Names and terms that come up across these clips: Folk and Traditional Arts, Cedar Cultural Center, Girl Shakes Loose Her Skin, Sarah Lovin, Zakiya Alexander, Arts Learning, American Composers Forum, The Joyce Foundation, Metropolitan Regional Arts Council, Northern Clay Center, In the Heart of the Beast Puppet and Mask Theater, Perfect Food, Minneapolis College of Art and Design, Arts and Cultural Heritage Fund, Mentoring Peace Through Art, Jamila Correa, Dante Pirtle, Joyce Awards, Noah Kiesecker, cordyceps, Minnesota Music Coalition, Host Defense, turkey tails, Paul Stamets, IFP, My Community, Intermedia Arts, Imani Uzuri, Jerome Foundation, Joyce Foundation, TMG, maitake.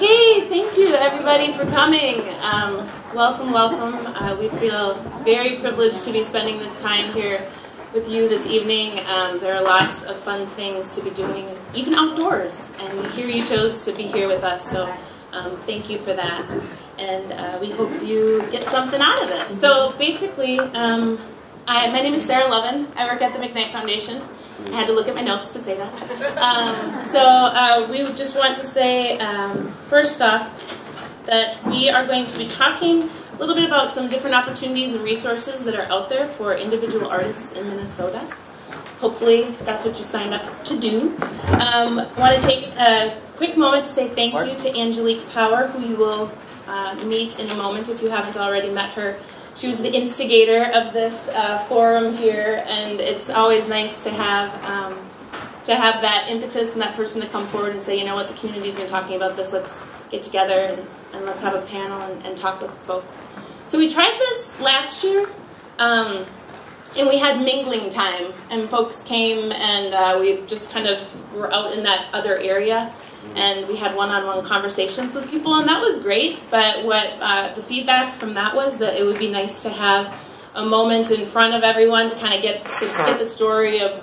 Okay, thank you everybody for coming. Welcome. We feel very privileged to be spending this time here with you this evening. There are lots of fun things to be doing, even outdoors, and here you chose to be here with us, so thank you for that. And we hope you get something out of this. So basically, my name is Sarah Lovin. I work at the McKnight Foundation. I had to look at my notes to say that. We just want to say, first off, that we are going to be talking a little bit about some different opportunities and resources that are out there for individual artists in Minnesota. Hopefully, that's what you signed up to do. I want to take a quick moment to say thank you to Angelique Power, who you will meet in a moment if you haven't already met her. She was the instigator of this forum here, and it's always nice to have that impetus and that person to come forward and say, you know what, the community's been talking about this, let's get together and let's have a panel and talk with folks. So we tried this last year, and we had mingling time, and folks came, and we just kind of were out in that other area, and we had one-on-one conversations with people, and that was great. But what the feedback from that was that it would be nice to have a moment in front of everyone to kind of get the story of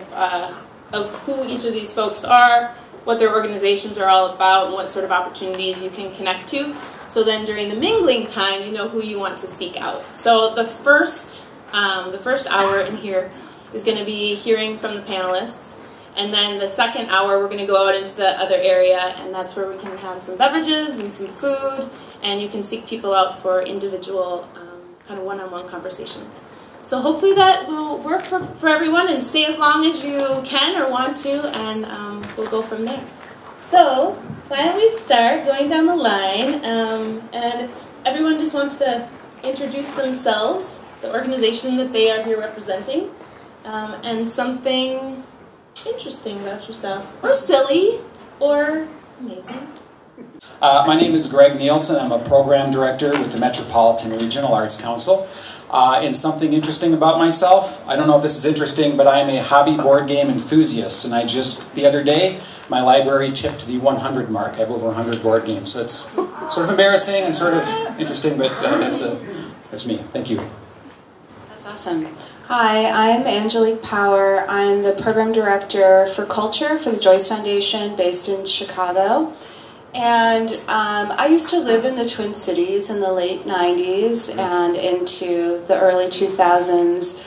who each of these folks are, what their organizations are all about, and what sort of opportunities you can connect to. So then during the mingling time, you know who you want to seek out. So the first hour in here is going to be hearing from the panelists. And then the second hour, we're going to go out into the other area, and that's where we can have some beverages and some food, and you can seek people out for individual kind of one-on-one conversations. So hopefully that will work for everyone, and stay as long as you can or want to, and we'll go from there. So why don't we start going down the line, and everyone just wants to introduce themselves, the organization that they are here representing, and something interesting about yourself, or silly, or amazing. My name is Greg Nielsen. I'm a program director with the Metropolitan Regional Arts Council. And something interesting about myself, I don't know if this is interesting, but I'm a hobby board game enthusiast, and I just, the other day, my library tipped the 100 mark. I have over 100 board games, so it's sort of embarrassing and sort of interesting, but that's me. Thank you. That's awesome. Hi, I'm Angelique Power. I'm the Program Director for Culture for the Joyce Foundation based in Chicago. And I used to live in the Twin Cities in the late 90s and into the early 2000s.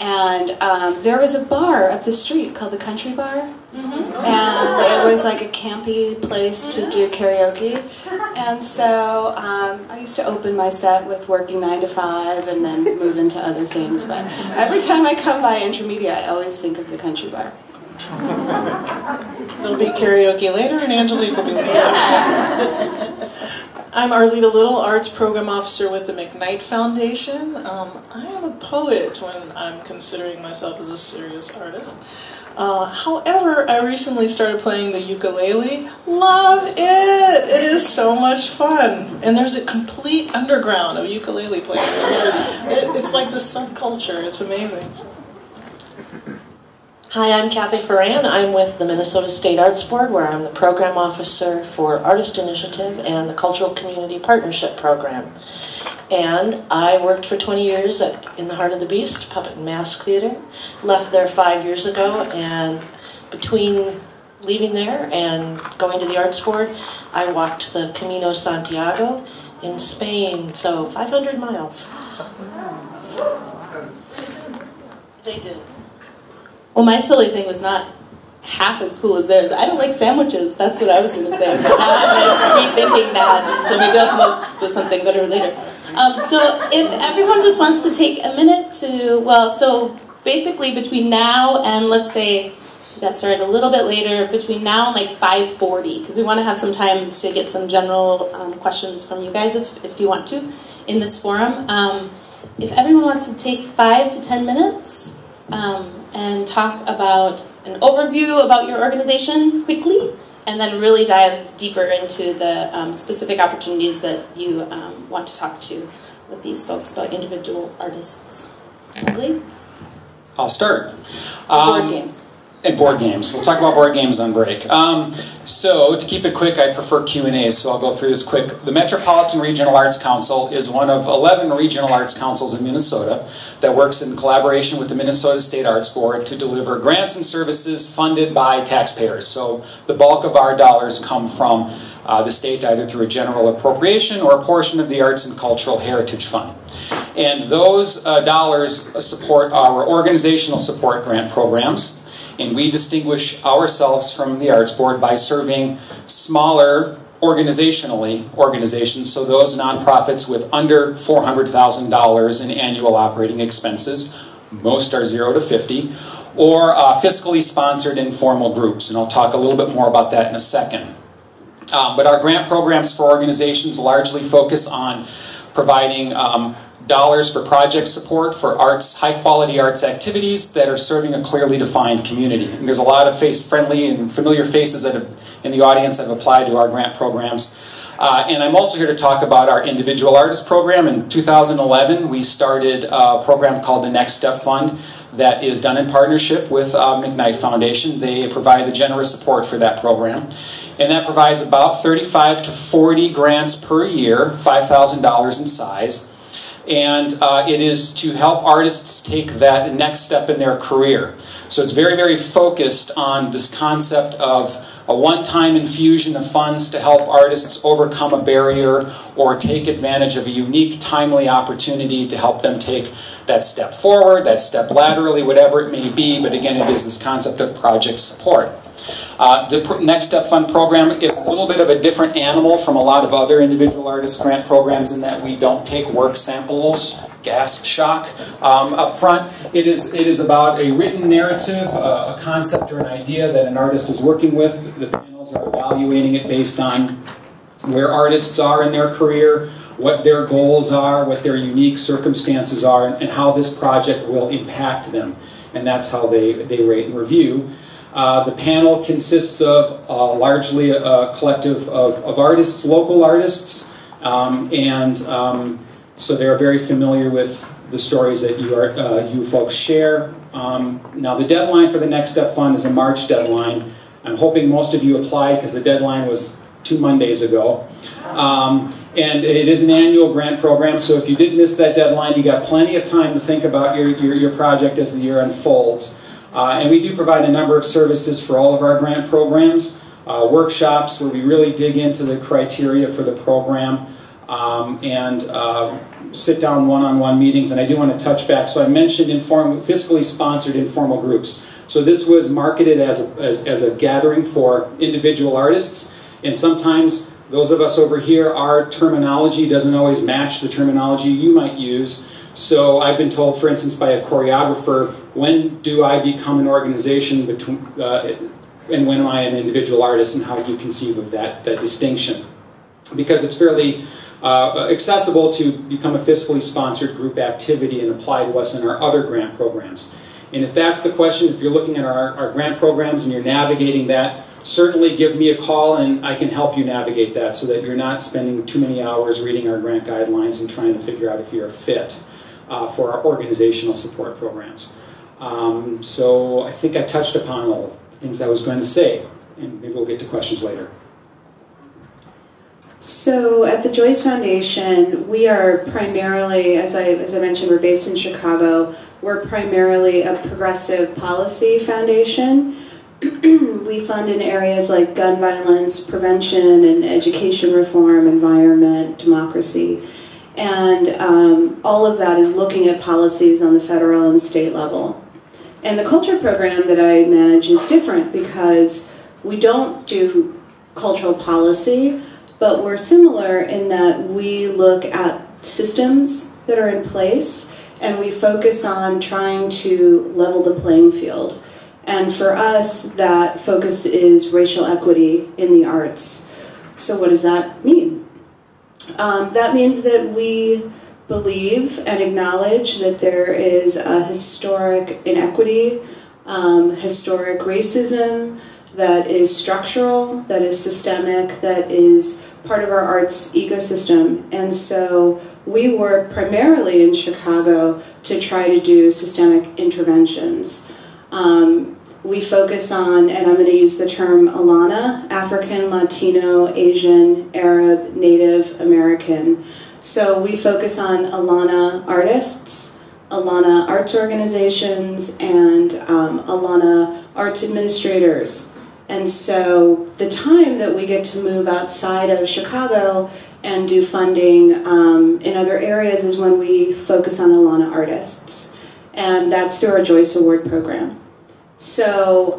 And there was a bar up the street called the Country Bar. And it was like a campy place to do karaoke. And so I used to open my set with working 9 to 5 and then move into other things. But every time I come by Intermedia, I always think of the Country Bar. There'll be karaoke later, and Angelique will be later. I'm Arlita Little, Arts Program Officer with the McKnight Foundation. I am a poet when I'm considering myself as a serious artist. However, I recently started playing the ukulele. Love it! It is so much fun. And there's a complete underground of ukulele players. It's like this subculture. It's amazing. Hi, I'm Kathee Foran. I'm with the Minnesota State Arts Board, where I'm the Program Officer for Artist Initiative and the Cultural Community Partnership Program. And I worked for 20 years at In the Heart of the Beast Puppet and Mask Theater. Left there 5 years ago, and between leaving there and going to the Arts Board, I walked the Camino Santiago in Spain, so 500 miles. They did. Well, my silly thing was not half as cool as theirs. I don't like sandwiches. That's what I was going to say. But now I'm rethinking that, so maybe I'll come up with something better later. So if everyone just wants to take a minute to, well, so basically between now and, let's say, we got started a little bit later, between now and like 5:40, because we want to have some time to get some general questions from you guys if you want to in this forum. If everyone wants to take 5 to 10 minutes and talk about an overview about your organization quickly, and then really dive deeper into the specific opportunities that you want to talk to with these folks about individual artists. Really? I'll start. Board games. And board games. We'll talk about board games on break. So, to keep it quick, I prefer Q&A, so I'll go through this quick. The Metropolitan Regional Arts Council is one of 11 regional arts councils in Minnesota that works in collaboration with the Minnesota State Arts Board to deliver grants and services funded by taxpayers. So, the bulk of our dollars come from the state, either through a general appropriation or a portion of the Arts and Cultural Heritage Fund. And those dollars support our organizational support grant programs. And we distinguish ourselves from the Arts Board by serving smaller organizations, so those nonprofits with under $400,000 in annual operating expenses, most are 0 to 50, or fiscally sponsored informal groups, and I'll talk a little bit more about that in a second. But our grant programs for organizations largely focus on providing dollars for project support for arts, high-quality arts activities that are serving a clearly defined community. And there's a lot of face-friendly and familiar faces that have, in the audience that have applied to our grant programs. And I'm also here to talk about our individual artist program. In 2011, we started a program called the Next Step Fund that is done in partnership with McKnight Foundation. They provide the generous support for that program. And that provides about 35 to 40 grants per year, $5,000 in size. And it is to help artists take that next step in their career. So it's very, very focused on this concept of a one-time infusion of funds to help artists overcome a barrier or take advantage of a unique, timely opportunity to help them take that step forward, that step laterally, whatever it may be. But again, it is this concept of project support. The Next Step Fund program is a little bit of a different animal from a lot of other individual artist grant programs in that we don't take work samples, gasp shock, up front. It is about a written narrative, a concept or an idea that an artist is working with. The panels are evaluating it based on where artists are in their career, what their goals are, what their unique circumstances are, and how this project will impact them. And that's how they rate and review. The panel consists of largely a collective of artists, local artists, so they're very familiar with the stories that you folks share. Now the deadline for the Next Step Fund is a March deadline. I'm hoping most of you applied because the deadline was 2 Mondays ago. And it is an annual grant program, so if you did miss that deadline, you got plenty of time to think about your project as the year unfolds. And we do provide a number of services for all of our grant programs, workshops where we really dig into the criteria for the program, and sit-down one-on-one meetings. And I do want to touch back. So I mentioned fiscally sponsored informal groups. So this was marketed as a gathering for individual artists. And sometimes those of us over here, our terminology doesn't always match the terminology you might use. So I've been told, for instance, by a choreographer, when do I become an organization and when am I an individual artist, and how do you conceive of that distinction? Because it's fairly accessible to become a fiscally sponsored group activity and apply to us in our other grant programs. And if that's the question, if you're looking at our grant programs and you're navigating that, certainly give me a call and I can help you navigate that so that you're not spending too many hours reading our grant guidelines and trying to figure out if you're a fit for our organizational support programs. So I think I touched upon all the things I was going to say, and maybe we'll get to questions later. So at the Joyce Foundation, we are primarily, as I mentioned, we're based in Chicago. We're primarily a progressive policy foundation. We fund in areas like gun violence prevention and education reform, environment, democracy. And all of that is looking at policies on the federal and state level. And the culture program that I manage is different because we don't do cultural policy, but we're similar in that we look at systems that are in place and we focus on trying to level the playing field. And for us, that focus is racial equity in the arts. So what does that mean? That means that we believe and acknowledge that there is a historic inequity, historic racism that is structural, that is systemic, that is part of our arts ecosystem. And so we work primarily in Chicago to try to do systemic interventions. we focus on, and I'm going to use the term ALANA, African, Latino, Asian, Arab, Native American. So we focus on ALANA artists, ALANA arts organizations, and ALANA arts administrators. And so the time that we get to move outside of Chicago and do funding in other areas is when we focus on ALANA artists. And that's through our Joyce Award program. So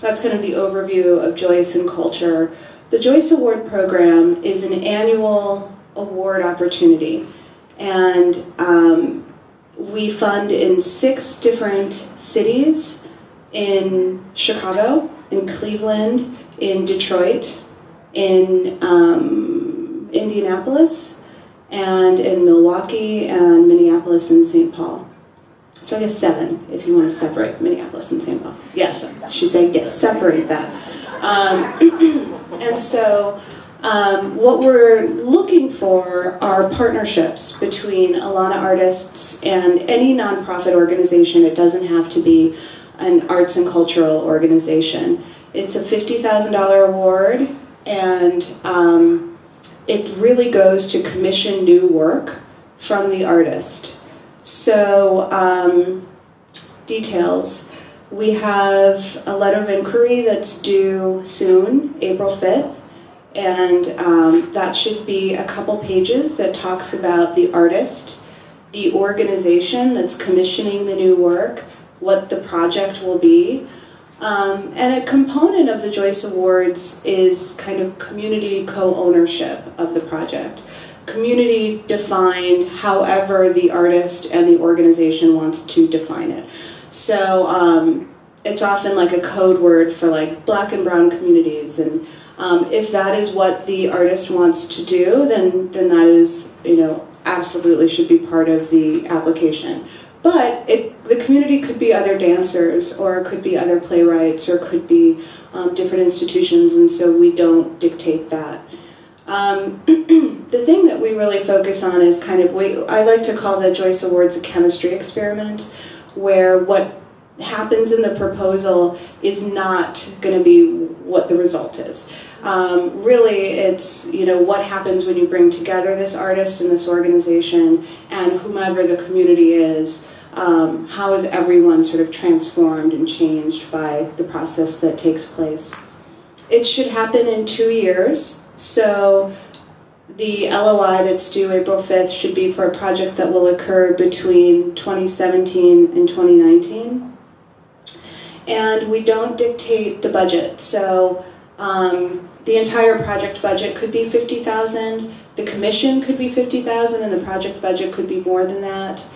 that's kind of the overview of Joyce and culture. The Joyce Award program is an annual award opportunity, and we fund in 6 different cities: in Chicago, in Cleveland, in Detroit, in Indianapolis, and in Milwaukee and Minneapolis and St. Paul. So I guess 7, if you want to separate Minneapolis and St. Paul. Yes, she's saying yes, separate that. And so what we're looking for are partnerships between ALANA artists and any nonprofit organization. It doesn't have to be an arts and cultural organization. It's a $50,000 award, and it really goes to commission new work from the artist. So, details. We have a letter of inquiry that's due soon, April 5th. And that should be a couple pages that talks about the artist, the organization that's commissioning the new work, what the project will be. And a component of the Joyce Awards is kind of community co-ownership of the project. Community defined however the artist and the organization wants to define it. So it's often like a code word for like black and brown communities, and if that is what the artist wants to do, then that is, you know, absolutely should be part of the application. But the community could be other dancers, or it could be other playwrights, or it could be different institutions, and so we don't dictate that. The thing that we really focus on is kind of, I like to call the Joyce Awards a chemistry experiment, where what happens in the proposal is not going to be what the result is. Really, it's, you know, what happens when you bring together this artist and this organization and whomever the community is. How is everyone sort of transformed and changed by the process that takes place? It should happen in 2 years, so the LOI that's due April 5th should be for a project that will occur between 2017 and 2019. And we don't dictate the budget. So the entire project budget could be $50,000, the commission could be $50,000, and the project budget could be more than that.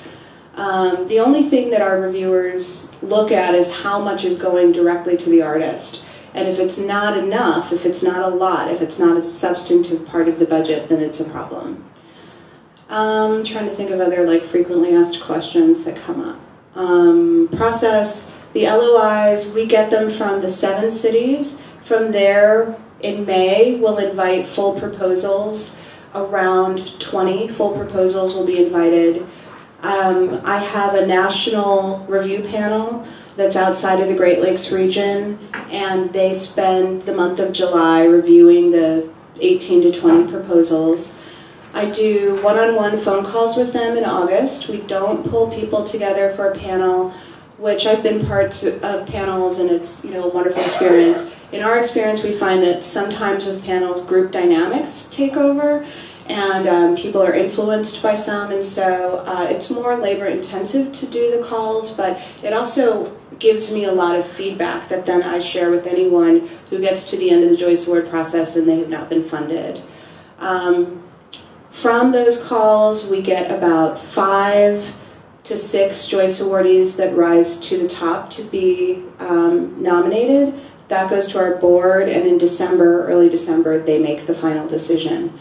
The only thing that our reviewers look at is how much is going directly to the artist. And if it's not enough, if it's not a lot, if it's not a substantive part of the budget, then it's a problem. I'm trying to think of other like frequently asked questions that come up. Process, the LOIs, we get them from the 7 cities. From there, in May, we'll invite full proposals. Around 20 full proposals will be invited. I have a national review panel that's outside of the Great Lakes region, and they spend the month of July reviewing the 18 to 20 proposals. I do one-on-one phone calls with them in August. We don't pull people together for a panel, which I've been part of panels, and it's, you know, a wonderful experience. In our experience, we find that sometimes with panels, group dynamics take over, and people are influenced by some, and so it's more labor-intensive to do the calls, but it also gives me a lot of feedback that then I share with anyone who gets to the end of the Joyce Award process and they have not been funded. From those calls, we get about 5 to 6 Joyce awardees that rise to the top to be nominated. That goes to our board, and in December, early December, they make the final decision.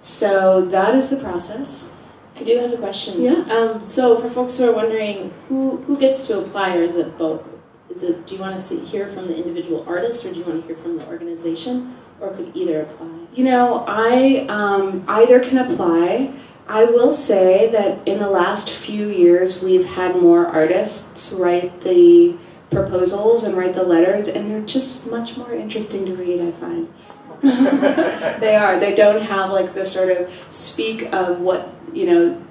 So that is the process. I do have a question. Yeah. So for folks who are wondering, who gets to apply, or is it both? Is it, do you want to hear from the individual artist, or do you want to hear from the organization, or could either apply? You know, I either can apply. I will say that in the last few years, we've had more artists write the proposals and write the letters, and they're just much more interesting to read, I find. They are. They don't have like the sort of speak of what, you know,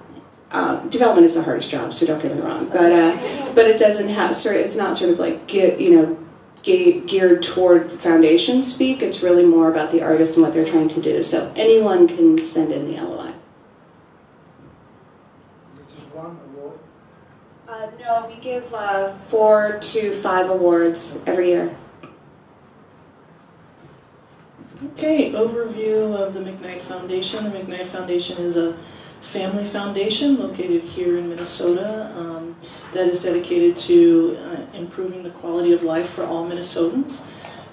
development is the hardest job, so don't get me wrong, but it doesn't have, it's not sort of like, you know, geared toward foundation speak. It's really more about the artist and what they're trying to do, so anyone can send in the LOI. No, we give 4 to 5 awards every year. Okay, overview of the McKnight Foundation. The McKnight Foundation is a family foundation located here in Minnesota that is dedicated to improving the quality of life for all Minnesotans.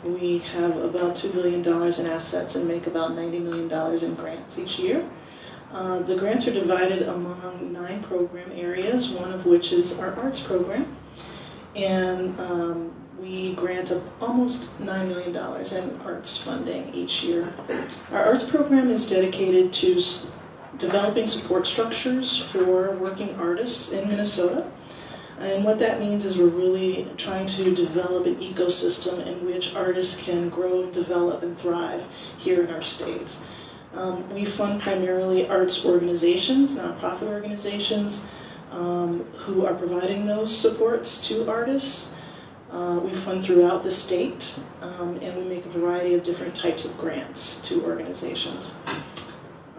We have about $2 billion in assets and make about $90 million in grants each year. The grants are divided among 9 program areas, one of which is our arts program. And we grant almost $9 million in arts funding each year. Our arts program is dedicated to developing support structures for working artists in Minnesota. And what that means is we're really trying to develop an ecosystem in which artists can grow and develop and thrive here in our state. We fund primarily arts organizations, nonprofit organizations, who are providing those supports to artists. We fund throughout the state, and we make a variety of different types of grants to organizations.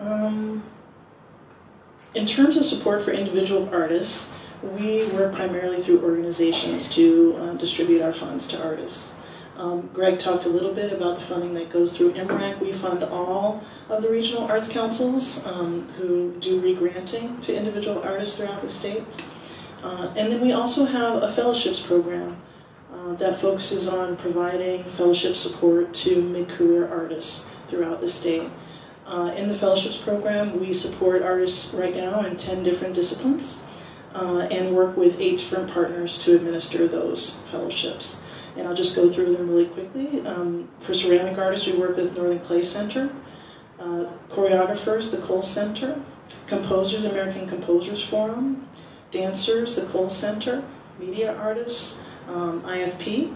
In terms of support for individual artists, we work primarily through organizations to distribute our funds to artists. Greg talked a little bit about the funding that goes through MRAC. We fund all of the regional arts councils who do regranting to individual artists throughout the state. And then we also have a fellowships program that focuses on providing fellowship support to mid-career artists throughout the state. In the fellowships program, we support artists right now in 10 different disciplines and work with 8 different partners to administer those fellowships. And I'll just go through them really quickly. For ceramic artists, we work with Northern Clay Center, choreographers, the Kohl Center, composers, American Composers Forum, dancers, the Kohl Center, media artists, IFP,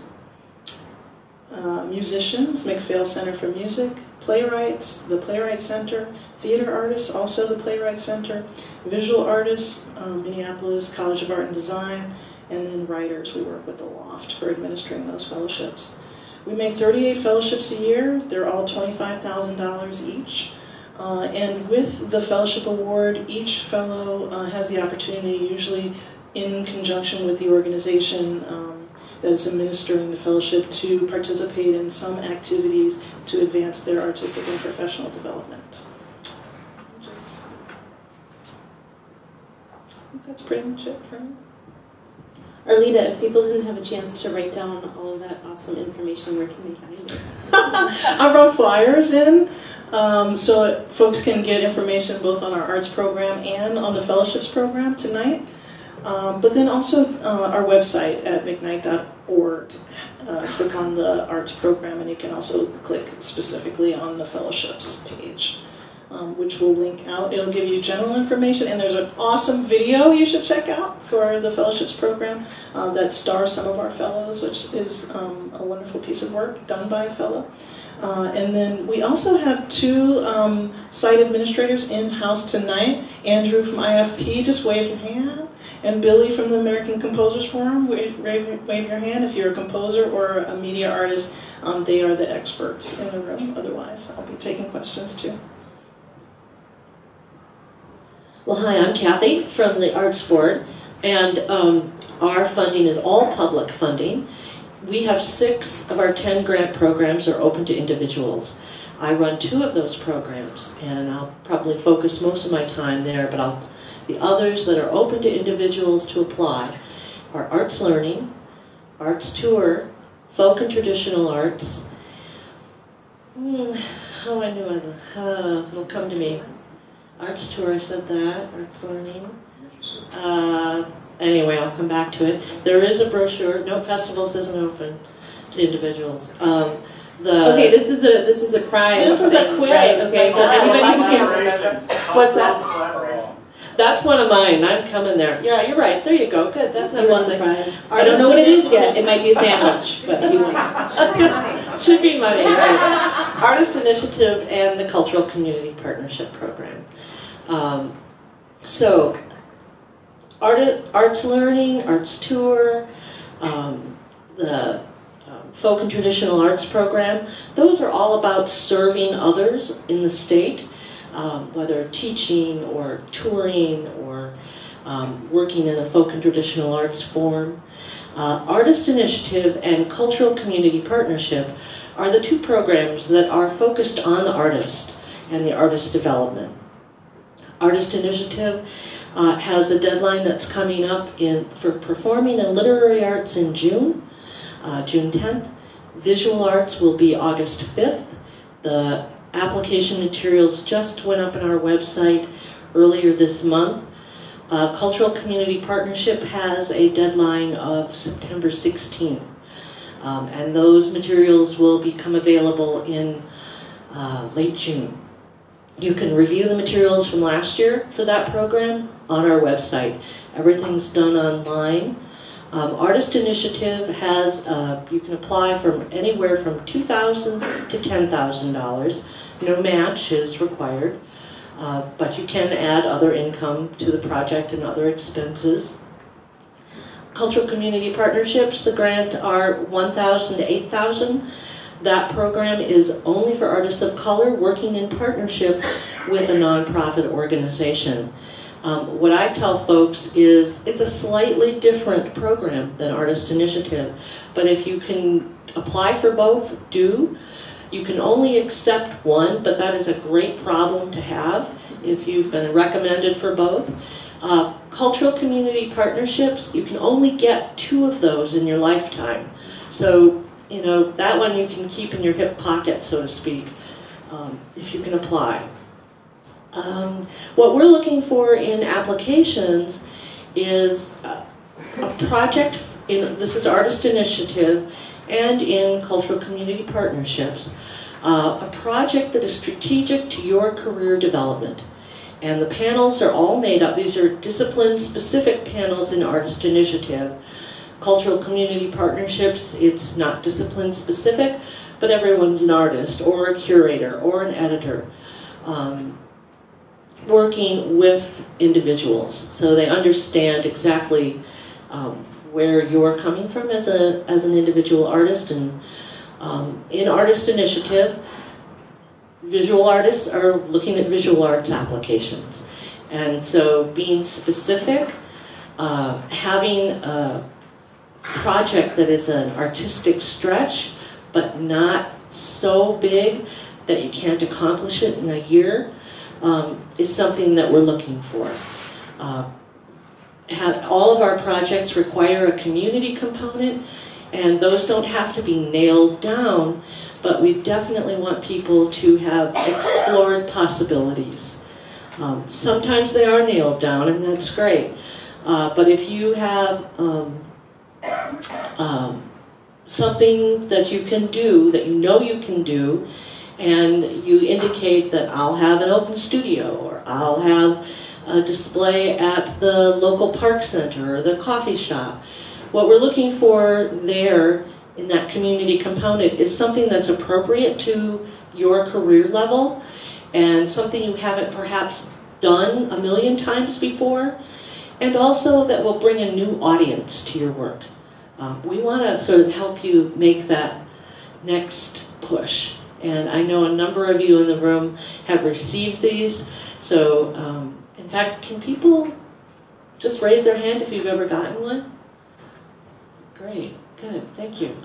musicians, McPhail Center for Music, playwrights, the Playwright Center, theater artists, also the Playwright Center, visual artists, Minneapolis College of Art and Design, and then writers. We work with the Loft for administering those fellowships. We make 38 fellowships a year. They're all $25,000 each. And with the fellowship award, each fellow has the opportunity, usually in conjunction with the organization that is administering the fellowship, to participate in some activities to advance their artistic and professional development. I think that's pretty much it for me. Arlita, if people didn't have a chance to write down all of that awesome information, where can they find it? I brought flyers in, so folks can get information both on our arts program and on the fellowships program tonight. But then also our website at mcknight.org. Click on the arts program, and you can also click specifically on the fellowships page, which will link out. It'll give you general information, and there's an awesome video you should check out for the fellowships program that stars some of our fellows, which is a wonderful piece of work done by a fellow. And then we also have 2 site administrators in-house tonight. Andrew from IFP, just wave your hand, and Billy from the American Composers Forum, wave your hand if you're a composer or a media artist. They are the experts in the room. Otherwise, I'll be taking questions too. Well, hi, I'm Kathee from the Arts Board, and our funding is all public funding. We have 6 of our 10 grant programs are open to individuals. I run 2 of those programs, and I'll probably focus most of my time there, but the others that are open to individuals to apply are Arts Learning, Arts Tour, Folk and Traditional Arts. How I knew it'll come to me. Arts Tour, I said that, Arts Learning. Anyway, I'll come back to it. There is a brochure. No, Festivals isn't open to individuals. Okay, this is a prize. This is a quiz. Right? Okay, so anybody who can. What's that? That's one of mine. I'm coming there. Yeah, you're right. There you go. Good. That's number six. I don't know what it is yet. It might be a sandwich, but you want it. Should be money. Right? Artist Initiative and the Cultural Community Partnership Program. So, Arts Learning, Arts Tour, the Folk and Traditional Arts Program. Those are all about serving others in the state, whether teaching or touring or working in a folk and traditional arts form. Artist Initiative and Cultural Community Partnership are the two programs that are focused on the artist and the artist development. Artist Initiative has a deadline that's coming up for performing and literary arts in June. June 10th. Visual arts will be August 5th. The application materials just went up on our website earlier this month. Cultural Community Partnership has a deadline of September 16th. And those materials will become available in late June. You can review the materials from last year for that program on our website. Everything's done online. Artist Initiative has, you can apply from anywhere from $2,000 to $10,000. No match is required, but you can add other income to the project and other expenses. Cultural Community Partnerships, the grant are $1,000 to $8,000. That program is only for artists of color working in partnership with a nonprofit organization. What I tell folks is it's a slightly different program than Artist Initiative, but if you can apply for both, do. You can only accept one, but that is a great problem to have if you've been recommended for both. Cultural Community Partnerships, you can only get two of those in your lifetime. So, you know, that one you can keep in your hip pocket, so to speak, if you can apply. What we're looking for in applications is a project, this is Artist Initiative and in Cultural Community Partnerships, a project that is strategic to your career development. And the panels are all made up, these are discipline-specific panels in Artist Initiative. Cultural Community Partnerships, it's not discipline-specific, but everyone's an artist or a curator or an editor. Working with individuals, so they understand exactly where you're coming from as an individual artist. And in Artist Initiative, visual artists are looking at visual arts applications, and so being specific, having a project that is an artistic stretch, but not so big that you can't accomplish it in a year. Is something that we're looking for. All of our projects require a community component, and those don't have to be nailed down, but we definitely want people to have explored possibilities. Sometimes they are nailed down, and that's great, but if you have something that you can do, that you know you can do, and you indicate that I'll have an open studio, or I'll have a display at the local park center or the coffee shop. What we're looking for there in that community component is something that's appropriate to your career level and something you haven't perhaps done a million times before, and also that will bring a new audience to your work. We want to sort of help you make that next push. And I know a number of you in the room have received these. So, in fact, can people just raise their hand if you've ever gotten one? Great, good, thank you.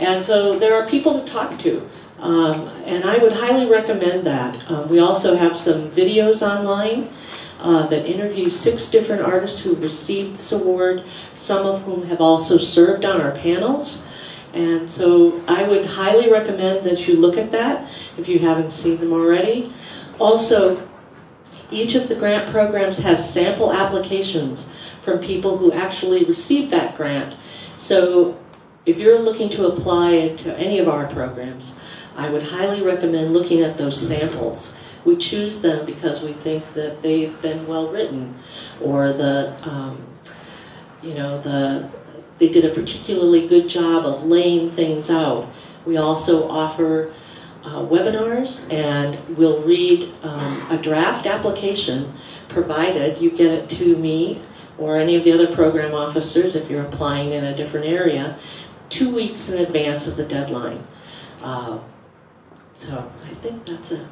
And so there are people to talk to. And I would highly recommend that. We also have some videos online that interview 6 different artists who received this award, some of whom have also served on our panels. And so I would highly recommend that you look at that if you haven't seen them already. Also, each of the grant programs has sample applications from people who actually received that grant. So if you're looking to apply to any of our programs, I would highly recommend looking at those samples. We choose them because we think that they've been well written, or the, they did a particularly good job of laying things out. We also offer webinars, and we'll read a draft application, provided you get it to me or any of the other program officers if you're applying in a different area, 2 weeks in advance of the deadline. So I think that's it.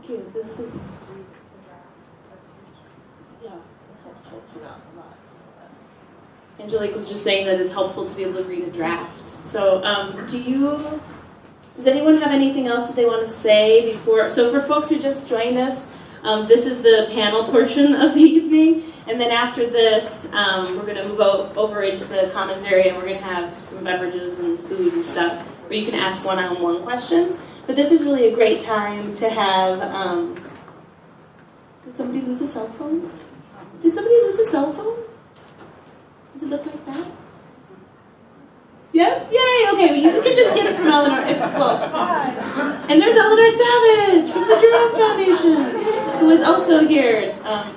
Thank you. This is, yeah, it helps folks not a lot. Angelique was just saying that it's helpful to be able to read a draft. So does anyone have anything else that they want to say before? So for folks who just joined us, this is the panel portion of the evening. And then after this, we're going to move over into the commons area, and we're going to have some beverages and food and stuff where you can ask one-on-one questions. But this is really a great time to have, did somebody lose a cell phone? Did somebody lose a cell phone? Does it look like that? Yes? Yay! Okay, well, you can just get it from Eleanor. And there's Eleanor Savage from the Jerome Foundation, who is also here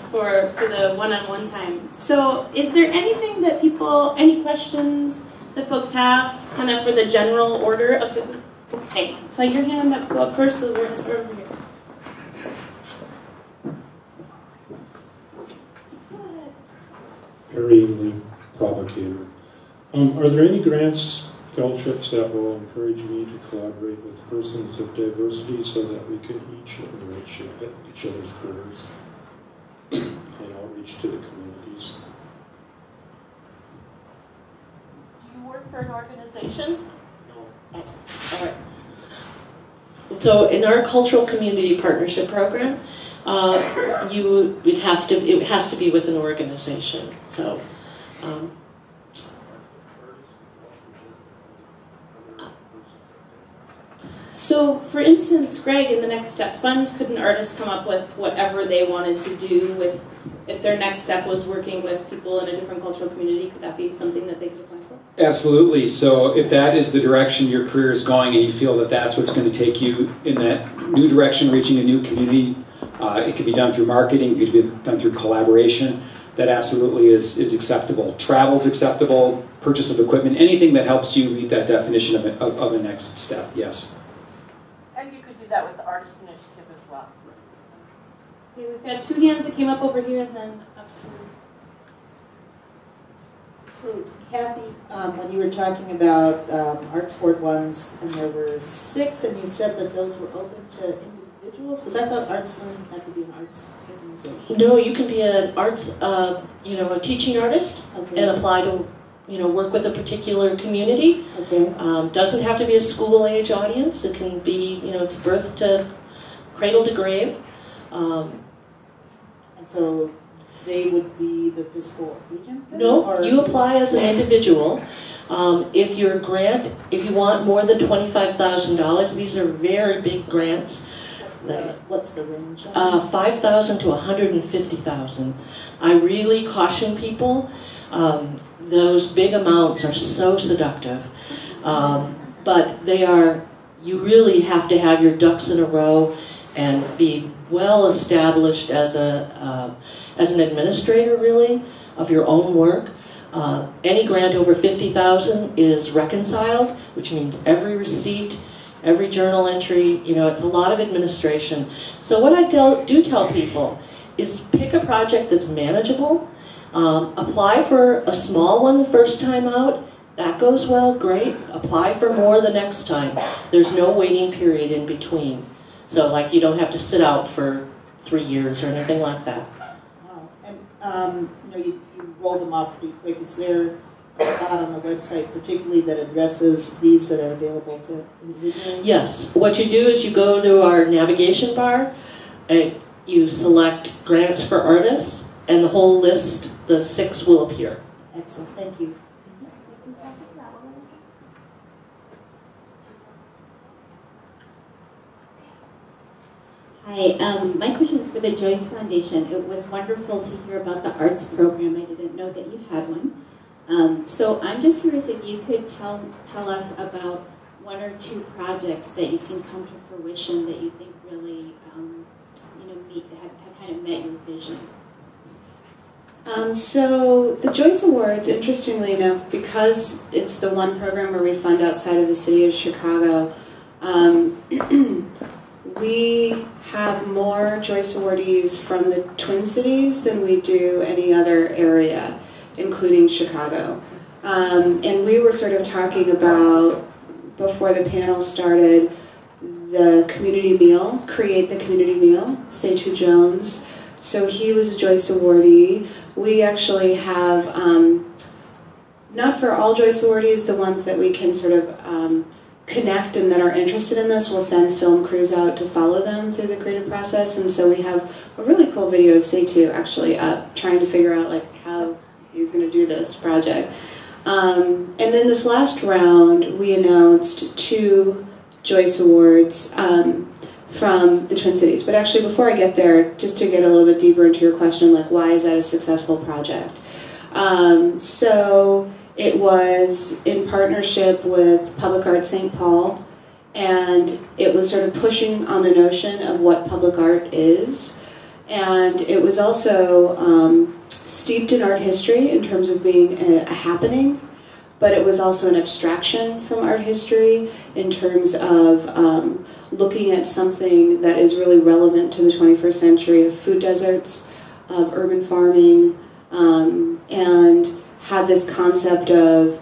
for the one-on-one time. So is there anything that people, any questions that folks have kind of for the general order of the... Okay, so your hand up, go up first, so we're going to start over here. Very evenly provocator. Are there any grants, fellowships that will encourage me to collaborate with persons of diversity so that we can each enrich each other's careers and outreach to the communities? Do you work for an organization? No. All right. So in our Cultural Community Partnership Program, it has to be with an organization. So. So, for instance, Greg, in the Next Step Fund, could an artist come up with whatever they wanted to do with, if their next step was working with people in a different cultural community, could that be something that they could apply for? Absolutely. So, if that is the direction your career is going and you feel that that's what's going to take you in that new direction, reaching a new community, it could be done through marketing, it could be done through collaboration. That absolutely is acceptable. Travel's acceptable, purchase of equipment, anything that helps you meet that definition of a next step, yes. That with the Artist Initiative as well. Okay, we've got two hands that came up over here and then up to... So, Kathee, when you were talking about Arts Board ones, and there were 6, and you said that those were open to individuals? Because I thought Arts Learning had to be an arts organization. No, you can be an arts, a teaching artist, okay, and apply to, work with a particular community. Okay. Doesn't have to be a school-age audience. It can be, it's birth to cradle to grave. And so they would be the fiscal agent? Then, no, or? You apply as an individual. If your grant, if you want more than $25,000, these are very big grants. What's the range? $5,000 to $150,000. I really caution people. Those big amounts are so seductive, but they are, you really have to have your ducks in a row and be well established as an administrator, really, of your own work. Any grant over $50,000 is reconciled, which means every receipt, every journal entry, it's a lot of administration. So what I do tell people is pick a project that's manageable. Apply for a small one the first time out. That goes well, great. Apply for more the next time. There's no waiting period in between. So, you don't have to sit out for 3 years or anything like that. Wow. And, you roll them out pretty quick. Is there a spot on the website particularly that addresses these that are available to individuals? Yes. What you do is you go to our navigation bar and you select Grants for Artists, and the whole list, the 6, will appear. Excellent, thank you. Hi, my question is for the Joyce Foundation. It was wonderful to hear about the arts program. I didn't know that you had one. So I'm just curious if you could tell us about 1 or 2 projects that you've seen come to fruition that you think really kind of met your vision? So the Joyce Awards, interestingly enough, because it's the one program where we fund outside of the city of Chicago, we have more Joyce awardees from the Twin Cities than we do any other area, including Chicago. And we were sort of talking about, before the panel started, the community meal, create the community meal, Seitu Jones. So he was a Joyce awardee. We actually have, not for all Joyce awardees, the ones that we can sort of connect and that are interested in this, we'll send film crews out to follow them through the creative process. And so we have a really cool video of Seitu actually up, trying to figure out like how he's gonna do this project. And then this last round, we announced 2 Joyce Awards from the Twin Cities. But actually, before I get there, just to get a little bit deeper into your question, like, why is that a successful project? So it was in partnership with Public Art St. Paul, and it was sort of pushing on the notion of what public art is. And it was also steeped in art history in terms of being a happening, but it was also an abstraction from art history in terms of looking at something that is really relevant to the 21st century of food deserts, of urban farming, and had this concept of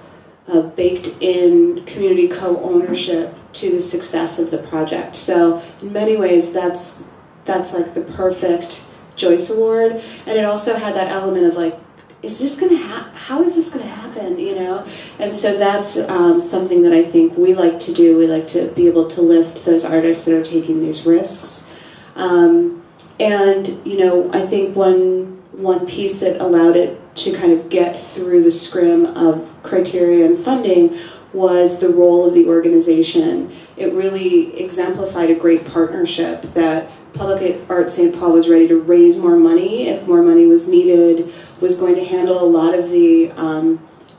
baked-in community co-ownership to the success of the project. So in many ways, that's like the perfect Joyce Award, and it also had that element of like, is this gonna how is this gonna happen, you know? And so that's something that I think we like to do. We like to be able to lift those artists that are taking these risks. And you know, I think one piece that allowed it to kind of get through the scrim of criteria and funding was the role of the organization. It really exemplified a great partnership that Public Art St. Paul was ready to raise more money if more money was needed, was going to handle a lot of the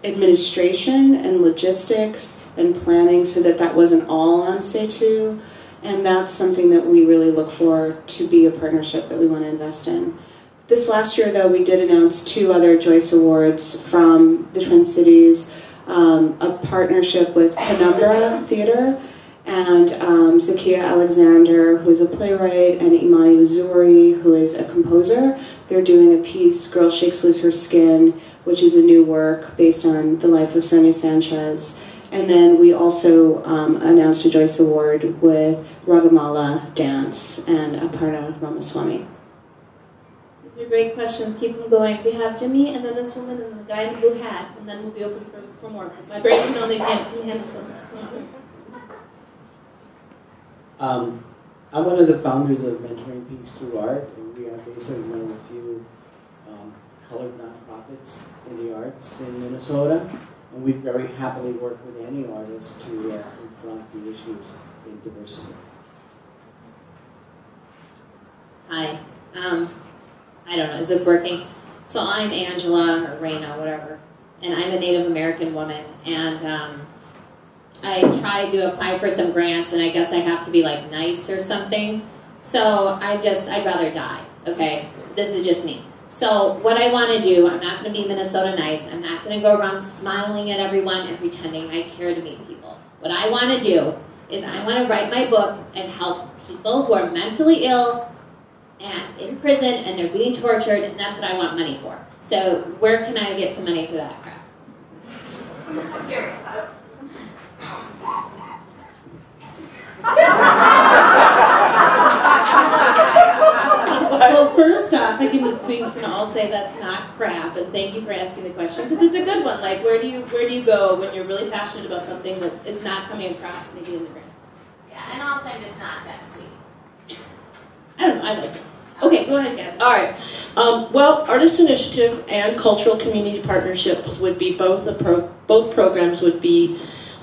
administration and logistics and planning so that that wasn't all on Seitu. And that's something that we really look for to be a partnership that we want to invest in. This last year, though, we did announce 2 other Joyce Awards from the Twin Cities, a partnership with Penumbra Theater, and Zakiya Alexander, who is a playwright, and Imani Uzuri, who is a composer. They're doing a piece, Girl Shakes Loose Her Skin, which is a new work based on the life of Sonia Sanchez. And then we also announced a Joyce Award with Ragamala Dance and Aparna Ramaswamy. These are great questions. Keep them going. We have Jimmy, and then this woman, and the guy in the blue hat, and then we'll be open for more. My brain can only handle so much. I'm one of the founders of Mentoring Peace Through Art, and we are basically one of the few colored nonprofits in the arts in Minnesota. And we very happily work with any artist to confront the issues in diversity. Hi. I don't know, is this working? So I'm Angela, or Raina, whatever, and I'm a Native American woman, and I tried to apply for some grants, and I guess I have to be like nice or something. So I'd rather die. Okay, this is just me. So what I want to do, I'm not going to be Minnesota nice. I'm not going to go around smiling at everyone and pretending I care to meet people. What I want to do is I want to write my book and help people who are mentally ill and in prison and they're being tortured, and that's what I want money for. So where can I get some money for that crap? I'm serious. Well, first off, we can all say that's not crap, and thank you for asking the question, because it's a good one. Like, where do you go when you're really passionate about something that it's not coming across maybe in the grants? Yeah, and also I'm just not that sweet. I don't know, I like it. Okay, go ahead, Kathee. All right. Well, Artist Initiative and Cultural Community Partnerships would be both programs would be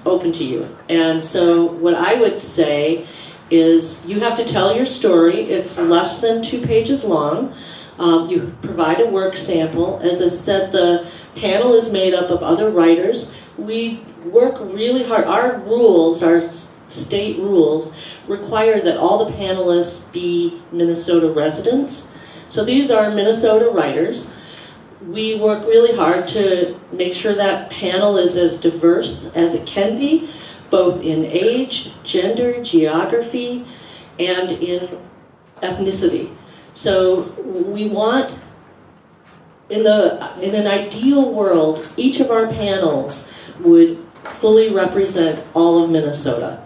open to you. And so what I would say is you have to tell your story. It's less than 2 pages long. You provide a work sample. As I said, the panel is made up of other writers. We work really hard. Our rules, our state rules, require that all the panelists be Minnesota residents. So these are Minnesota writers. We work really hard to make sure that panel is as diverse as it can be, both in age, gender, geography, and in ethnicity. So we want, in an ideal world, each of our panels would fully represent all of Minnesota.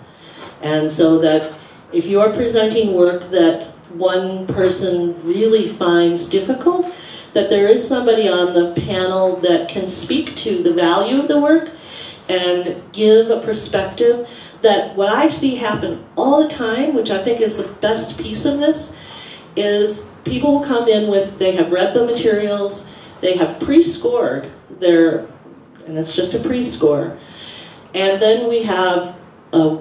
And so that if you are presenting work that one person really finds difficult, that there is somebody on the panel that can speak to the value of the work and give a perspective that what I see happen all the time, which I think is the best piece of this, is people will come in with, they have read the materials, they have pre-scored their, and it's just a pre-score, and then we have a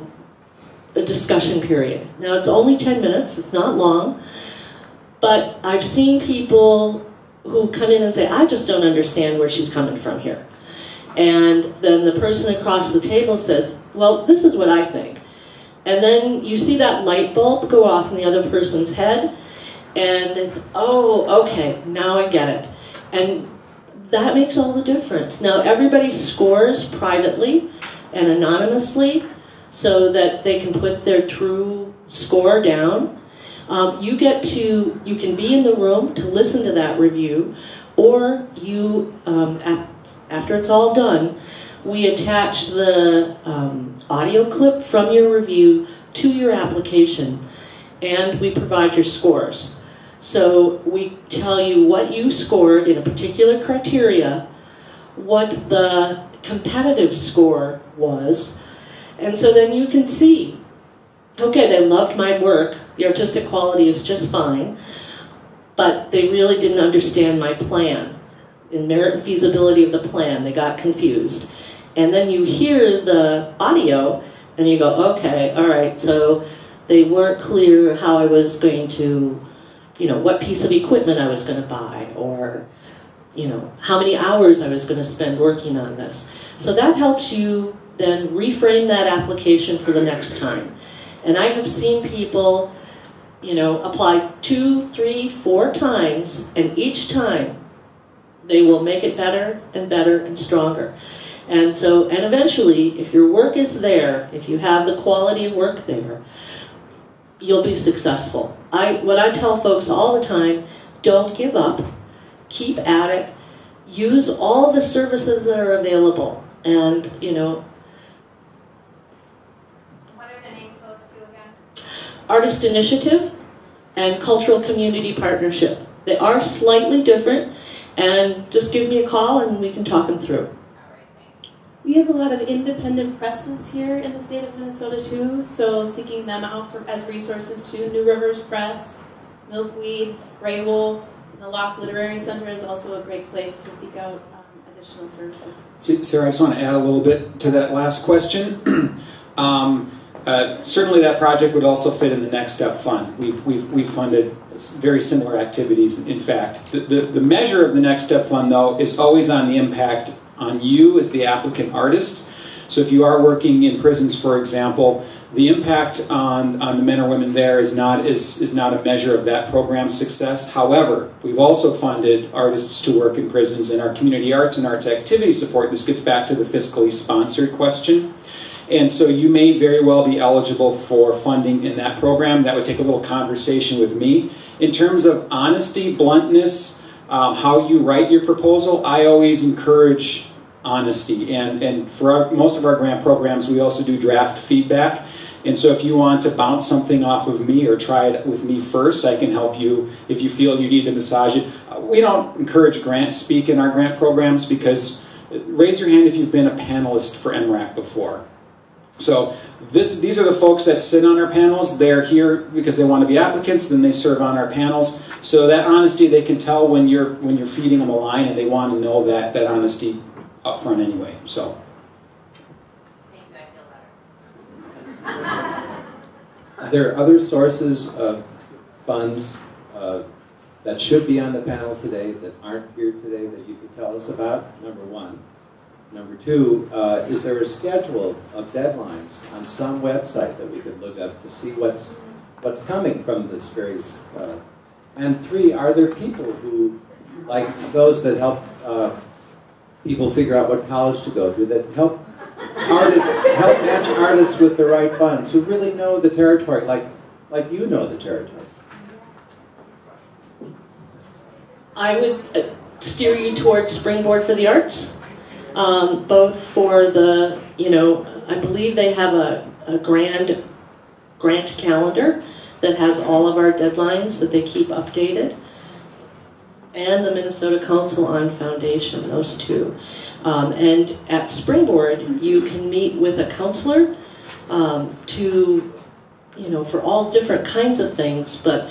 discussion period. Now it's only 10 minutes, it's not long, but I've seen people who come in and say, I just don't understand where she's coming from here. And then the person across the table says, well, this is what I think. And then you see that light bulb go off in the other person's head, and oh, okay, now I get it. And that makes all the difference. Now everybody scores privately and anonymously so that they can put their true score down. You can be in the room to listen to that review, or you, after it's all done, we attach the audio clip from your review to your application, and we provide your scores. So we tell you what you scored in a particular criteria, what the competitive score was, and so then you can see, okay, they loved my work, the artistic quality is just fine, but they really didn't understand my plan, in merit and feasibility of the plan, they got confused. And then you hear the audio and you go, okay, all right, so they weren't clear how I was going to, you know, what piece of equipment I was going to buy, or, you know, how many hours I was going to spend working on this. So that helps you then reframe that application for the next time. And I have seen people, you know, apply 2, 3, 4 times, and each time they will make it better and better and stronger. And so, and eventually, if your work is there, if you have the quality of work there, you'll be successful. What I tell folks all the time, don't give up, keep at it, use all the services that are available, and, you know. What are the names those two again? Artist Initiative and Cultural Community Partnership. They are slightly different, and just give me a call and we can talk them through. We have a lot of independent presses here in the state of Minnesota too, so seeking them out as resources too. New Rivers Press, Milkweed, Grey Wolf, and the Loft Literary Center is also a great place to seek out additional services. Sarah, I just want to add a little bit to that last question. Certainly that project would also fit in the Next Step Fund. We've funded very similar activities. In fact, the measure of the Next Step Fund, though, is always on the impact on you as the applicant artist. So if you are working in prisons, for example, the impact on the men or women there is not a measure of that program's success. However, we've also funded artists to work in prisons, and our community arts and arts activity support. This gets back to the fiscally sponsored question. And so you may very well be eligible for funding in that program. That would take a little conversation with me. In terms of honesty, bluntness, how you write your proposal, I always encourage honesty. And for most of our grant programs, we also do draft feedback. And so if you want to bounce something off of me or try it with me first, I can help you if you feel you need to massage it. We don't encourage grant speak in our grant programs, because raise your hand if you've been a panelist for MRAC before. So these are the folks that sit on our panels. They're here because they want to be applicants, then they serve on our panels. So that honesty, they can tell when you're feeding them a line, and they want to know that honesty up front anyway. So. Thank you, I feel better. Are there other sources of funds that should be on the panel today that aren't here today that you could tell us about? Number one. Number two, is there a schedule of deadlines on some website that we could look up to see what's coming from this various And three, are there people who, like those that help people figure out what college to go to, that help artists, help match artists with the right funds, who really know the territory, like you know the territory? I would steer you towards Springboard for the Arts, both for the, you know, I believe they have a grand grant calendar that has all of our deadlines that they keep updated, and the Minnesota Council on Foundation, those two. And at Springboard, you can meet with a counselor to, you know, for all different kinds of things, but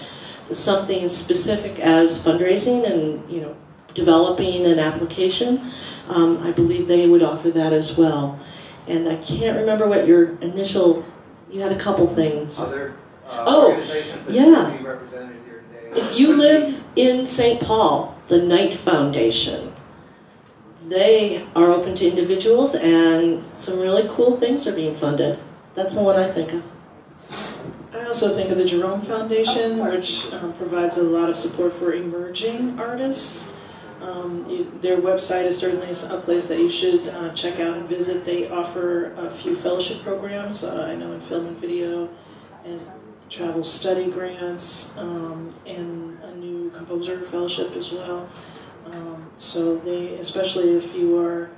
something as specific as fundraising and, you know, developing an application, I believe they would offer that as well. And I can't remember what your initial, you had a couple things. Other organizations that yeah. Be represented here today. If you live in St. Paul, the McKnight Foundation, they are open to individuals and some really cool things are being funded. That's the one I think of. I also think of the Jerome Foundation, which provides a lot of support for emerging artists. Their website is certainly a place that you should check out and visit. They offer a few fellowship programs, I know in film and video, and travel study grants, and a new composer fellowship as well. So they, especially if you are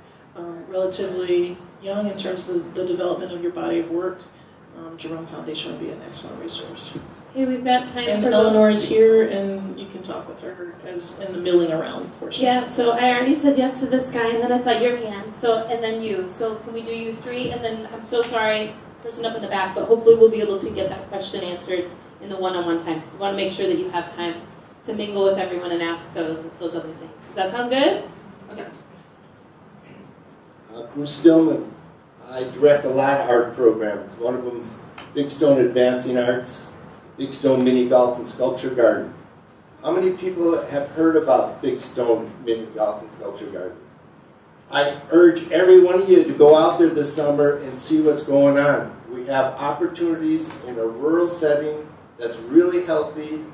relatively young in terms of the development of your body of work, Jerome Foundation would be an excellent resource. Okay, we've got time and for Eleanor is here, and you can talk with her as in the milling around portion. Yeah, so I already said yes to this guy, and then I saw your hand, so and then you. So can we do you three? And then I'm so sorry, person up in the back, but hopefully we'll be able to get that question answered in the one-on-one time. So we want to make sure that you have time to mingle with everyone and ask those other things. Does that sound good? Okay. Bruce Stillman. I direct a lot of art programs. One of them is Big Stone Advancing Arts, Big Stone Mini Golf and Sculpture Garden. How many people have heard about Big Stone Mini Golf and Sculpture Garden? I urge every one of you to go out there this summer and see what's going on. We have opportunities in a rural setting that's really healthy,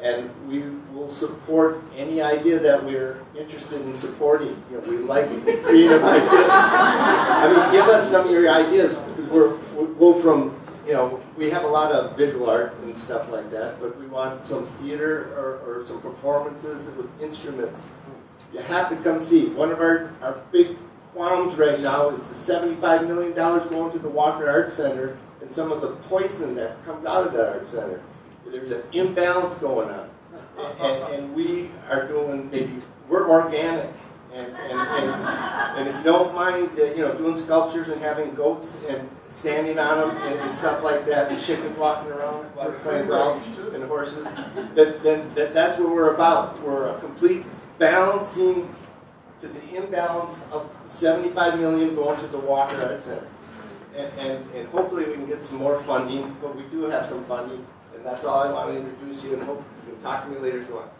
and we will support any idea that we're interested in supporting. You know, we like creative ideas. I mean, give us some of your ideas, because we'll go from, you know, we have a lot of visual art and stuff like that, but we want some theater or some performances with instruments. You have to come see. One of our big qualms right now is the $75 million going to the Walker Art Center and some of the poison that comes out of that art center. There's an imbalance going on, and we are doing we're organic, and if you don't mind, you know, doing sculptures and having goats and standing on them and stuff like that, and chickens walking around, playing around, and horses, that's what we're about. We're a complete balancing to the imbalance of $75 million going to the Walker Art Center, and hopefully we can get some more funding, but we do have some funding. And that's all I want to introduce you, and hope you can talk to me later if you want.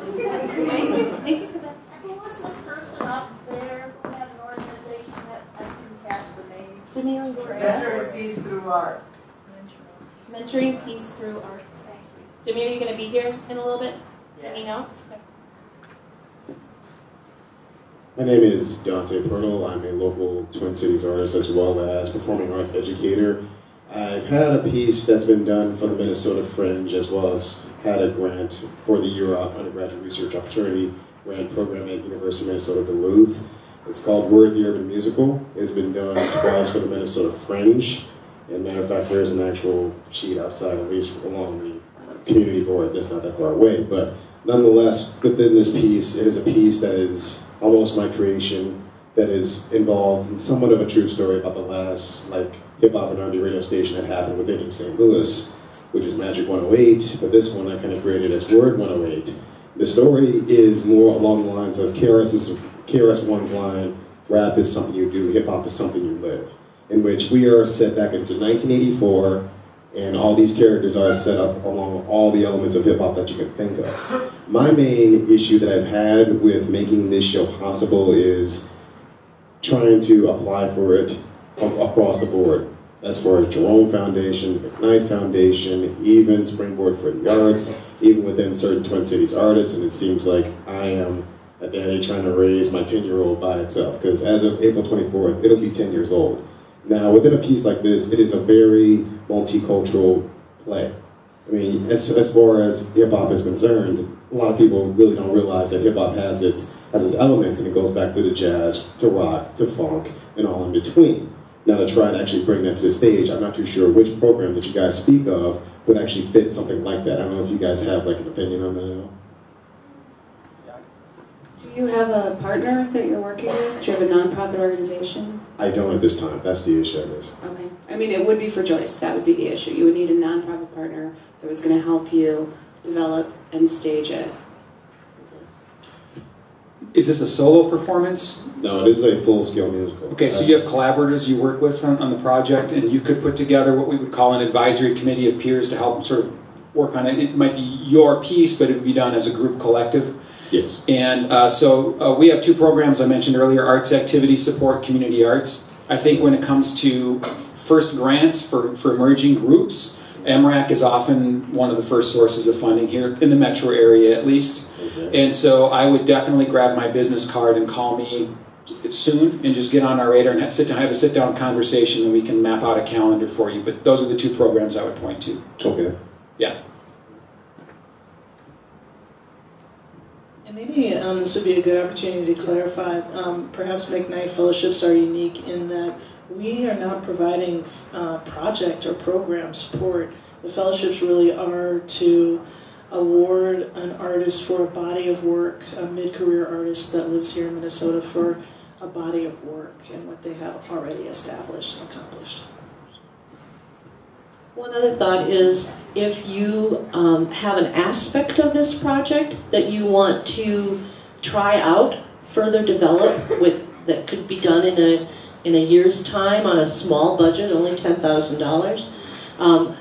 Thank you for that. Who was the person up there who had an organization that I didn't catch the name? Jamila Correa. Mentoring Peace Through Art. Mentoring Peace Through Art. Thank you. Jamila, are you going to be here in a little bit? Yeah. Let me know. Okay. My name is Dante Pirtle. I'm a local Twin Cities artist as well as performing arts educator. I've had a piece that's been done for the Minnesota Fringe, as well as had a grant for the UROC Undergraduate Research Opportunity Grant Program at University of Minnesota Duluth. It's called Word the Urban Musical. It's been done twice for the Minnesota Fringe. And matter of fact, there's an actual sheet outside, at least along the community board that's not that far away. But nonetheless, within this piece, it is a piece that is almost my creation, that is involved in somewhat of a true story about the last, like, hip-hop and R&B radio station that happened within East St. Louis, which is Magic 108, but this one I kind of created as Word 108. The story is more along the lines of KRS-One's line, rap is something you do, hip-hop is something you live, in which we are set back into 1984, and all these characters are set up along all the elements of hip-hop that you can think of. My main issue that I've had with making this show possible is trying to apply for it across the board, as far as Jerome Foundation, the McKnight Foundation, even Springboard for the Arts, even within certain Twin Cities artists, and it seems like I am at that age trying to raise my 10-year-old by itself, because as of April 24th, it'll be 10 years old. Now, within a piece like this, it is a very multicultural play. I mean, as far as hip-hop is concerned, a lot of people really don't realize that hip-hop has its elements, and it goes back to the jazz, to rock, to funk, and all in between. Now, to try and actually bring that to the stage, I'm not too sure which program that you guys speak of would actually fit something like that. I don't know if you guys have like an opinion on that at all. Do you have a partner that you're working with? Do you have a nonprofit organization? I don't at this time. That's the issue, I guess. Okay. I mean, it would be for Joyce. That would be the issue. You would need a nonprofit partner that was going to help you develop and stage it. Is this a solo performance? No, it is a full-scale musical. Okay, so you have collaborators you work with on the project, and you could put together what we would call an advisory committee of peers to help sort of work on it. It might be your piece, but it would be done as a group collective. Yes. And so we have two programs I mentioned earlier, Arts Activity Support, Community Arts. I think when it comes to first grants for emerging groups, MRAC is often one of the first sources of funding here, in the metro area at least. Okay. And so I would definitely grab my business card and call me soon and just get on our radar and have a sit-down conversation, and we can map out a calendar for you. But those are the two programs I would point to. Okay. Yeah. And maybe this would be a good opportunity to clarify, perhaps McKnight Fellowships are unique in that we are not providing project or program support. The fellowships really are to award an artist for a body of work, a mid-career artist that lives here in Minnesota for a body of work and what they have already established and accomplished. One other thought is if you have an aspect of this project that you want to try out, further develop with, that could be done in a year's time on a small budget, only $10,000,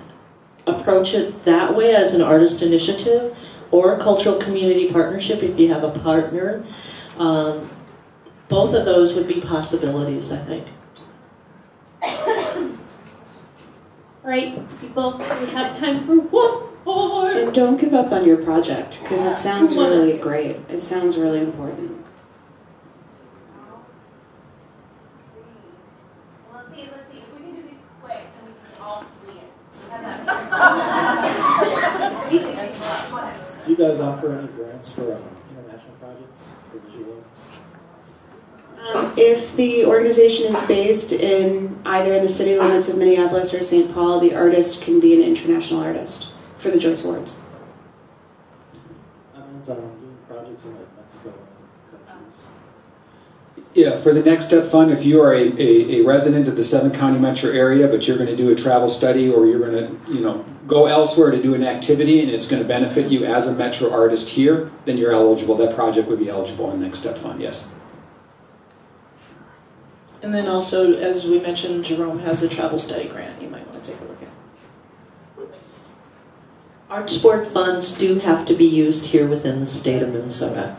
approach it that way as an artist initiative or a cultural community partnership if you have a partner. Both of those would be possibilities, I think. All right, people, we have time for one more. And don't give up on your project, because it sounds really great. It sounds really important. Do you guys offer any grants for international projects, for visual arts? If the organization is based in either in the city limits of Minneapolis or St. Paul, the artist can be an international artist for the Joyce Awards. It's doing projects in like Mexico and other countries. Yeah, for the Next Step Fund, if you are a resident of the 7-county metro area, but you're going to do a travel study or you're going to, go elsewhere to do an activity and it's going to benefit you as a metro artist here, then you're eligible. That project would be eligible in Next Step Fund, yes. And then also, as we mentioned, Jerome has a travel study grant you might want to take a look at. Arts Board funds do have to be used here within the state of Minnesota.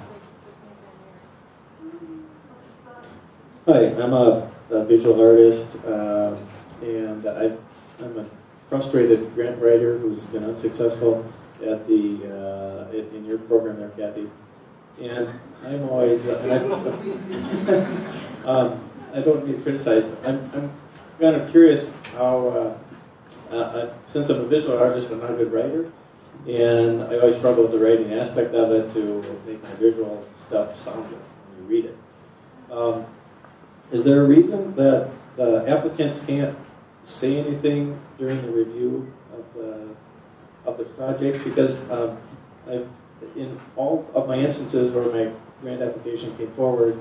Hi, I'm a visual artist, and I'm a frustrated grant writer who's been unsuccessful at the in your program there, Kathee. And I'm always, I don't mean to criticize. I'm kind of curious how, since I'm a visual artist, I'm not a good writer, and I always struggle with the writing aspect of it to make my visual stuff sound good when you read it. Is there a reason that the applicants can't say anything during the review of the project? Because in all of my instances where my grant application came forward,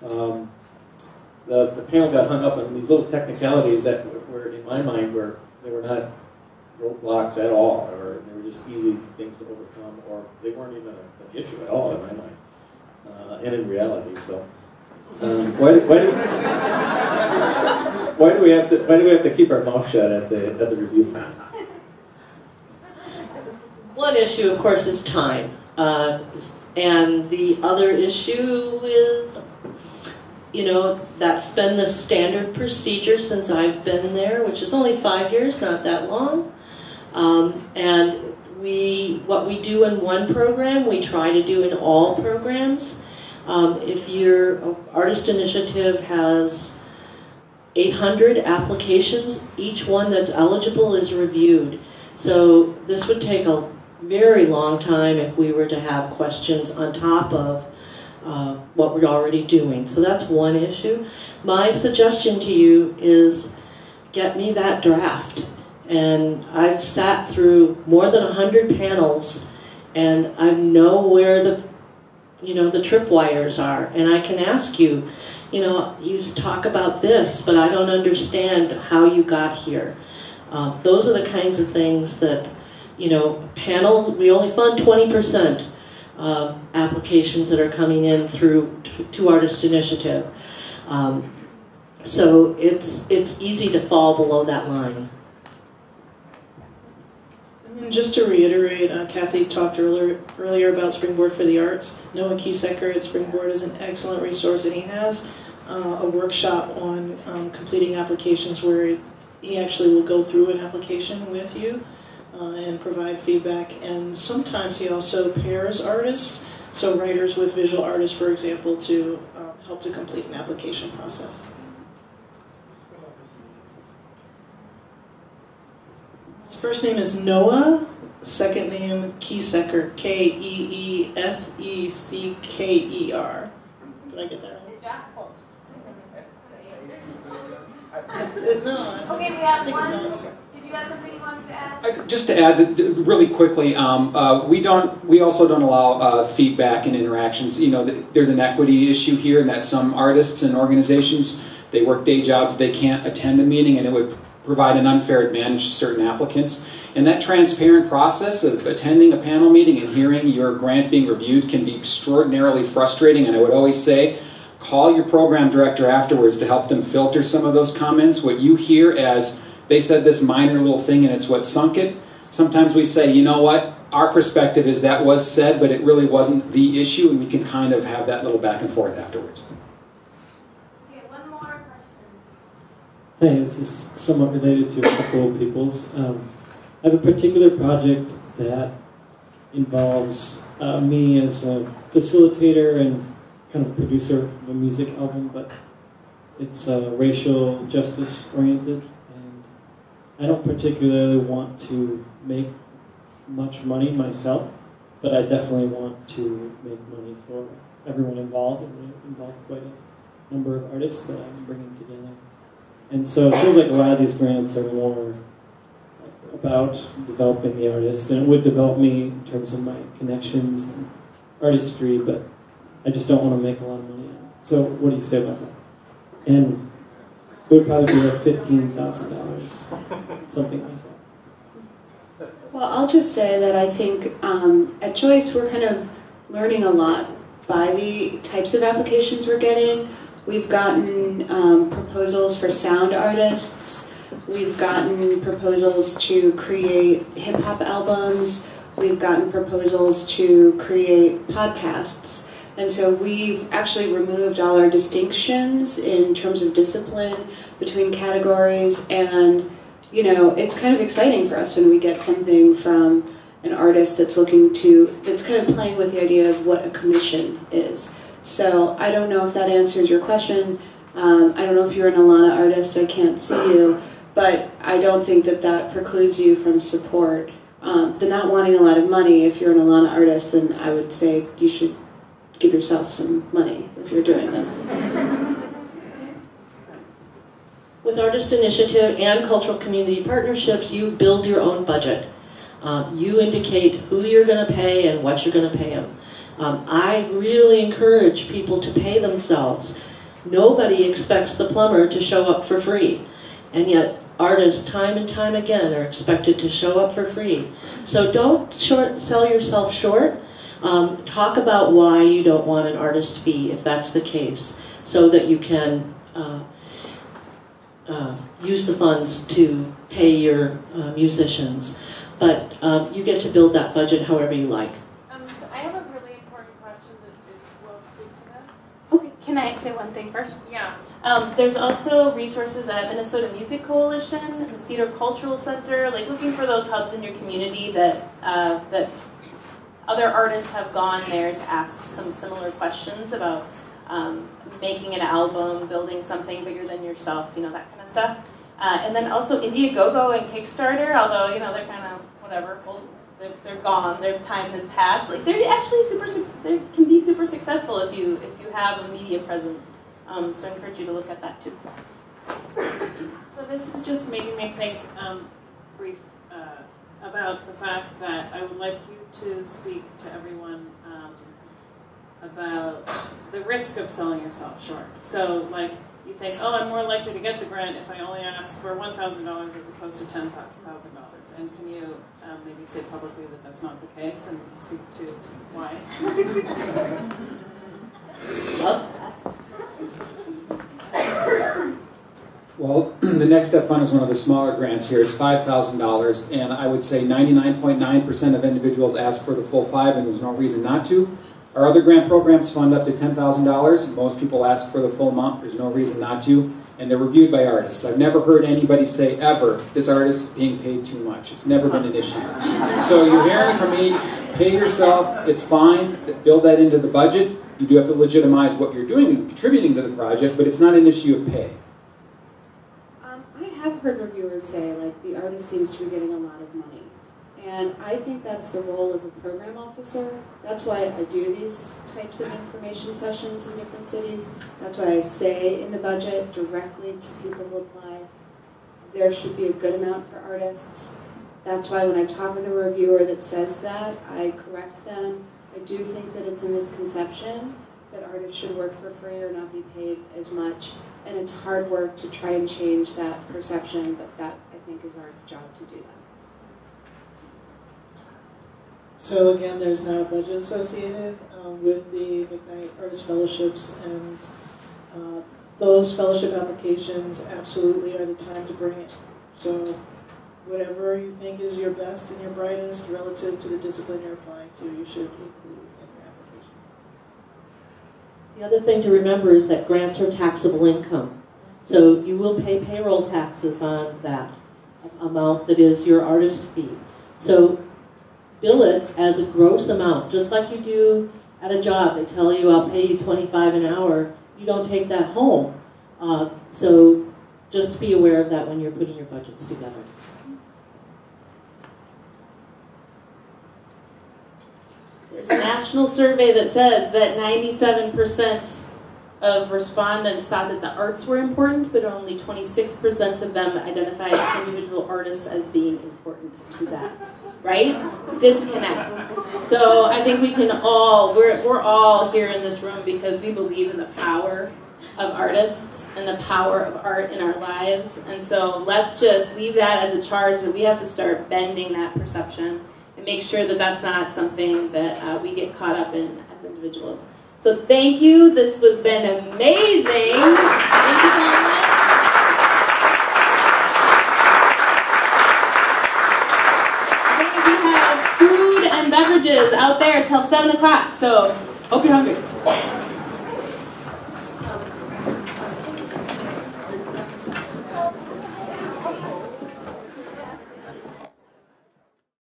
the panel got hung up on these little technicalities that were, in my mind, they were not roadblocks at all, or they were just easy things to overcome, or they weren't even an issue at all in my mind, and in reality. So, why do we have to keep our mouth shut at the review panel? One issue, of course, is time, and the other issue is. That's been the standard procedure since I've been there, which is only 5 years, not that long. And we what we do in one program, we try to do in all programs. If your Artist Initiative has 800 applications, each one that's eligible is reviewed. So this would take a very long time if we were to have questions on top of what we're already doing. So that's one issue. My suggestion to you is get me that draft. And I've sat through more than 100 panels, and I know where the, the tripwires are. And I can ask you, you talk about this, but I don't understand how you got here. Those are the kinds of things that, panels, we only fund 20% of applications that are coming in through to Artist Initiative. So it's easy to fall below that line. And just to reiterate, Kathee talked earlier about Springboard for the Arts. Noah Kiesecker at Springboard is an excellent resource, and he has a workshop on completing applications where he actually will go through an application with you and provide feedback. And sometimes he also pairs artists, so writers with visual artists, for example, to help to complete an application process. His first name is Noah, second name Kiesecker, K-E-E-S-E-C-K-E-R. Did I get that right? No, okay, we have one. Did you have something you wanted to add? Just to add, really quickly, we also don't allow feedback and interactions. There's an equity issue here, and that some artists and organizations, they work day jobs, they can't attend a meeting, and it would provide an unfair advantage to certain applicants. And that transparent process of attending a panel meeting and hearing your grant being reviewed can be extraordinarily frustrating. And I would always say, call your program director afterwards to help them filter some of those comments. What you hear as, they said this minor little thing and it's what sunk it. Sometimes we say, you know what, our perspective is that was said, but it really wasn't the issue, and we can kind of have that little back and forth afterwards. Hey, this is somewhat related to a couple of people's. I have a particular project that involves me as a facilitator and kind of producer of a music album, but it's racial justice oriented, and I don't particularly want to make much money myself, but I definitely want to make money for everyone involved, and it involved quite a number of artists that I'm bringing together. And so it feels like a lot of these grants are more about developing the artists, and it would develop me in terms of my connections and artistry, but I just don't want to make a lot of money out. So what do you say about that? And it would probably be like $15,000, something like that. Well, I'll just say that I think at Joyce we're kind of learning a lot by the types of applications we're getting. We've gotten proposals for sound artists. We've gotten proposals to create hip-hop albums. We've gotten proposals to create podcasts. And so we've actually removed all our distinctions in terms of discipline between categories. And, it's kind of exciting for us when we get something from an artist that's looking to, that's kind of playing with the idea of what a commission is. So I don't know if that answers your question. I don't know if you're an Alana artist, I can't see you, but I don't think that that precludes you from support. The not wanting a lot of money, if you're an Alana artist, then I would say you should give yourself some money if you're doing this. With Artist Initiative and Cultural Community Partnerships, you build your own budget. You indicate who you're going to pay and what you're going to pay them. I really encourage people to pay themselves. Nobody expects the plumber to show up for free. And yet artists time and time again are expected to show up for free. So don't sell yourself short. Talk about why you don't want an artist fee, if that's the case, so that you can use the funds to pay your musicians. But you get to build that budget however you like. Can I say one thing first? Yeah. There's also resources at Minnesota Music Coalition, the Cedar Cultural Center, like looking for those hubs in your community that Other artists have gone there to ask some similar questions about making an album, building something bigger than yourself, you know, that kind of stuff. And then also Indiegogo and Kickstarter, although, you know, they're kind of whatever, they're gone, their time has passed. Like, they're actually they can be super successful if you have a media presence. So I encourage you to look at that too. So this is just making me think brief about the fact that I would like you to speak to everyone about the risk of selling yourself short. So, like, you think, oh, I'm more likely to get the grant if I only ask for $1,000 as opposed to $10,000. And can you maybe say publicly that that's not the case and speak to why? Well, the Next Step Fund is one of the smaller grants here. It's $5,000, and I would say 99.9% of individuals ask for the full $5,000, and there's no reason not to. Our other grant programs fund up to $10,000. Most people ask for the full amount. There's no reason not to. And they're reviewed by artists. I've never heard anybody say ever, this artist's being paid too much. It's never been an issue. So you're hearing from me, pay yourself, it's fine, build that into the budget. You do have to legitimize what you're doing and contributing to the project, but it's not an issue of pay. I have heard reviewers say, like, the artist seems to be getting a lot of money. And I think that's the role of a program officer. That's why I do these types of information sessions in different cities. That's why I say in the budget directly to people who apply, there should be a good amount for artists. That's why when I talk with a reviewer that says that, I correct them. I do think that it's a misconception that artists should work for free or not be paid as much. And it's hard work to try and change that perception, but that, I think, is our job to do that. So again, there's not a budget associated with the McKnight Artist Fellowships, and those fellowship applications absolutely are the time to bring it. So whatever you think is your best and your brightest relative to the discipline you're applying to, you should include in your application. The other thing to remember is that grants are taxable income. So you will pay payroll taxes on that amount that is your artist fee. So bill it as a gross amount, just like you do at a job. They tell you, I'll pay you $25 an hour. You don't take that home. So just be aware of that when you're putting your budgets together. There's a national survey that says that 97% of respondents thought that the arts were important, but only 26% of them identified individual artists as being important to that. Right? Disconnect. So I think we can all, we're all here in this room because we believe in the power of artists and the power of art in our lives. And so let's just leave that as a charge that we have to start bending that perception and make sure that that's not something that we get caught up in as individuals. So thank you. This has been amazing. Thank you so much. We have food and beverages out there till 7 o'clock, so hope you're hungry.